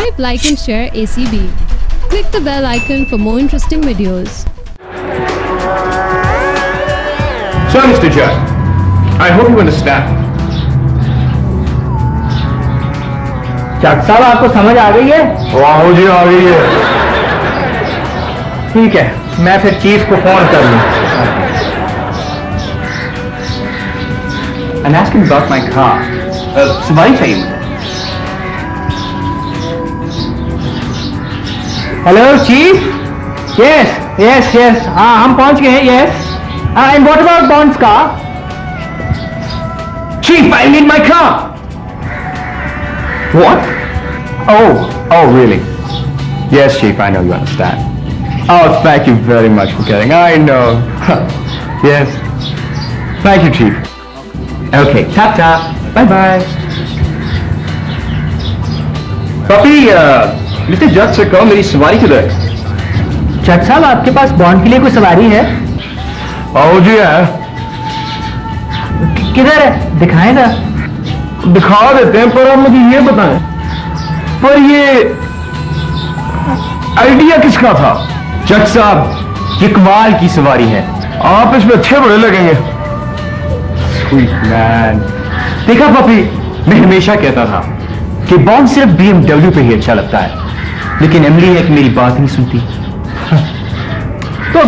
Subscribe, like and share ACB. Click the bell icon for more interesting videos. So, Mr. Judge, I hope you understand. जज साहब, आपको समझ आ गई है? वाह जी, आ गई है। ठीक है, मैं फिर चीफ को फोन कर लूँ। And ask him about my car. सवारी चाहिए मुझे। Hello chief. Yes yes yes, हाँ हम पहुंच गए हैं। Yes, and what about bonds का? Chief, I need my car. What? Oh, really? Yes, Chief, I know you understand. Oh, thank you very much for getting. I know. Yes. Thank you, Chief. Okay, ta-ta. Bye-bye. Papi, Mr. Judge से कहो मेरी सवारी किधर है? जज साहब, आपके पास bond के लिए कोई सवारी है? आओ जी है। किधर है? दिखाएं ना। दिखा देते हैं, पर आप मुझे ये बताएं, पर ये आइडिया किसका था? जज साहब, ये कमाल की सवारी है, आप इसमें अच्छे बड़े लगेंगे। Sweet man. देखा पपी, मैं हमेशा कहता था कि बॉन्ड सिर्फ BMW पे ही अच्छा लगता है, लेकिन एमली एक मेरी बात नहीं सुनती। तो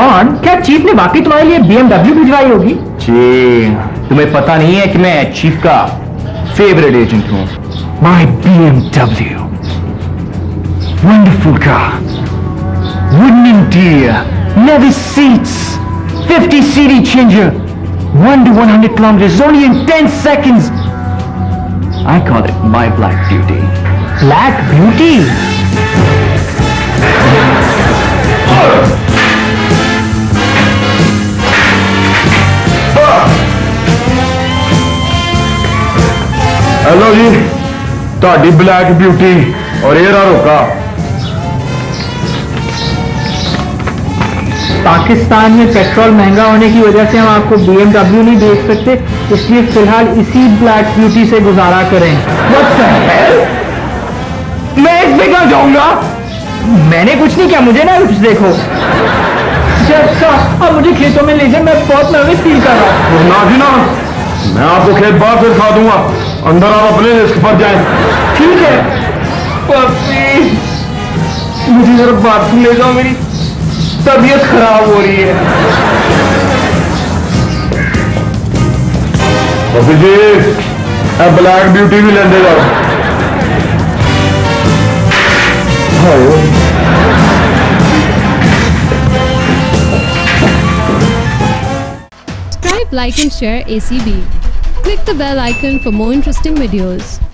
बॉन्ड, क्या चीफ ने वाकई तुम्हारे लिए BMW भिजवाई होगी? जी, तुम्हें पता नहीं है कि मैं चीफ का फेवरेट एजेंट हूं। My BMW, wonderful car, wooden interior, leather seats, 50 CD changer, 1 to 100 kilometers only in 10 seconds. I call it my black beauty. Black beauty. Hello जी, ताड़ी ब्लैक ब्यूटी और एरा रोका पाकिस्तान में पेट्रोल महंगा होने की वजह से हम आपको BMW नहीं बेच सकते, इसलिए फिलहाल इसी ब्लैक ब्यूटी से गुजारा करें। मैं इस पे कहाँ जाऊंगा? मैंने कुछ नहीं किया, मुझे ना कुछ देखो। अब मुझे खेतों में ले जाए, मैं बहुत नर्वस फील कर रहा हूँ। ना, मैं आपको खेत बाहर फिर खा दूंगा, अंदर आप अपने रिस्क पर जाएं। ठीक है पपी, मुझे जरा बाथरूम ले जाओ, मेरी तबीयत खराब हो रही है। पपी जी, अब ब्लैक ब्यूटी भी लेने जाओ। Subscribe, like and share ACB. Click the bell icon for more interesting videos.